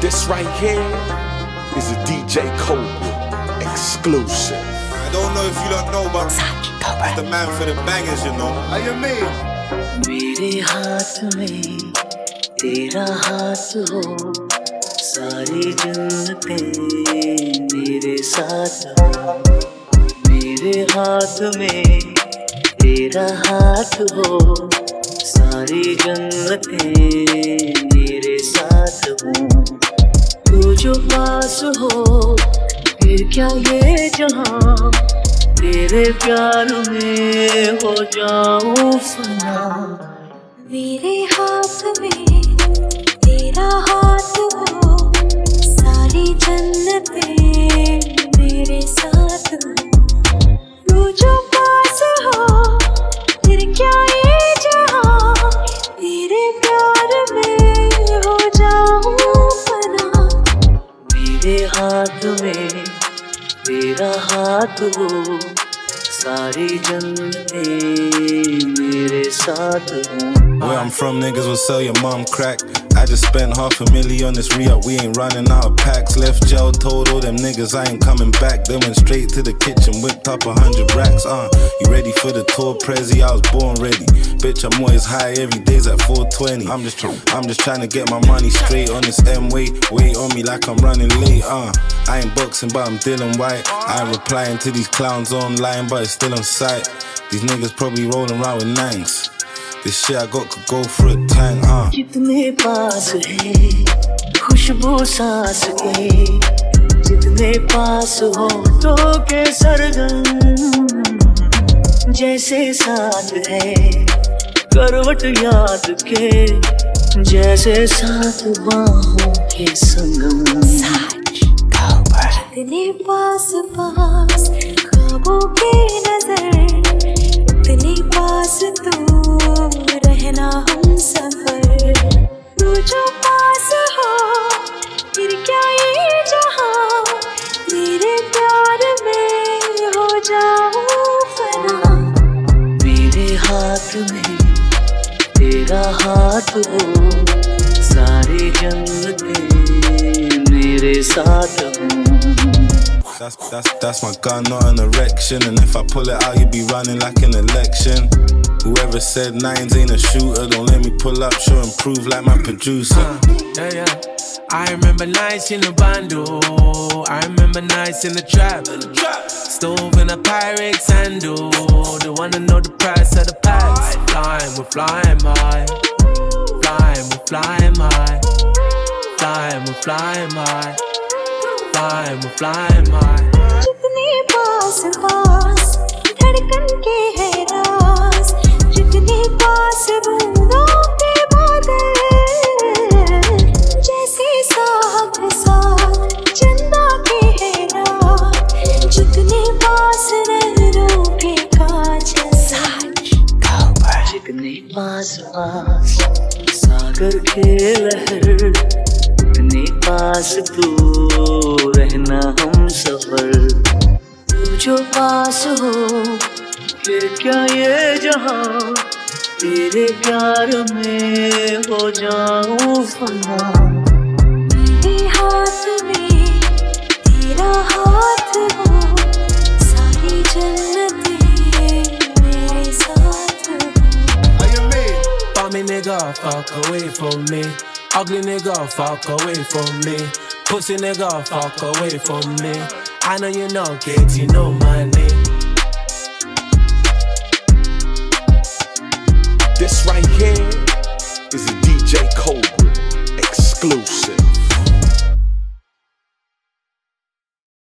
This right here is a DJ Cobra exclusive. I don't know if you don't know, but it's the man for the bangers, you know. How you mean? Mere haath mein tera haath ho, saari jannatein mere saath ho. Mere haath mein tera haath ho, saari jannatein mere saath ho. तू जो पास हो फिर क्या ये जहां, तेरे प्यार में हो जाऊं फना। मेरे हाथ में तेरा हाथ हो, सारी जन्नतें मेरे साथ हो। तू जो पास हो फिर क्या ये जहां, तेरे प्यार में हो जाऊं। मेरे हाथ में तेरा हाथ हो, सारी जन्नतें मेरे साथ हो। Where I'm from, niggas will sell your mom crack. I just spent $500,000 on this re-up, we ain't running out of packs. Left jail, told all them niggas I ain't coming back. Then went straight to the kitchen, whipped up 100 racks. You ready for the tour, Prezi? I was born ready. Bitch, I'm always high, every day's at 420. I'm just trying to get my money straight on this M-way. Wait on me like I'm running late. I ain't boxing, but I'm Dylan White. I ain't replying to these clowns online, but it's still on sight. These niggas probably rolling around with nines. This shit I got could go for a tank, जितने पास है खुशबू सांस के, जितने पास हो तो के सरगम, जैसे साथ है करवट याद के, जैसे साथ बाहों के संगम। जितने पास पास ख्वाबों की नजर, इतनी पास तुम रहना हम सफर। तू जो पास हो फिर क्या ये जहां, तेरे प्यार में हो जाऊं फना। मेरे हाथ में तेरा हाथ हो, सारी जन्नतें मेरे साथ हो। That's my gun, not an erection. And if I pull it out, you be running like an election. Whoever said nines ain't a shooter, don't let me pull up, show and prove like my producer. Yeah. I remember nights in the bando, I remember nights in the trap. Stove in a pirate sandal, don't wanna know the price of the packs. We're flying high. जितने पास पास धड़कन के है रास, जितने पास बूंदों के बादल, जैसे साथ साथ चंदा के है रात, जितने पास नजरों के काज है, जितने पास पास सागर के लहर, पास तू रहना हम सफर। तू जो पास हो फिर क्या ये जहां, तेरे प्यार में हो जाऊं फना। मेरे हाथ में तेरा हाथ हो, सारी जन्नतें मेरे साथ हो। Bummy nigga, fuck away from me. Ugly nigga, fuck away from me. Pussy nigga, fuck away from me. I know you know, kid, you know my name. This right here is a DJ Cobra exclusive.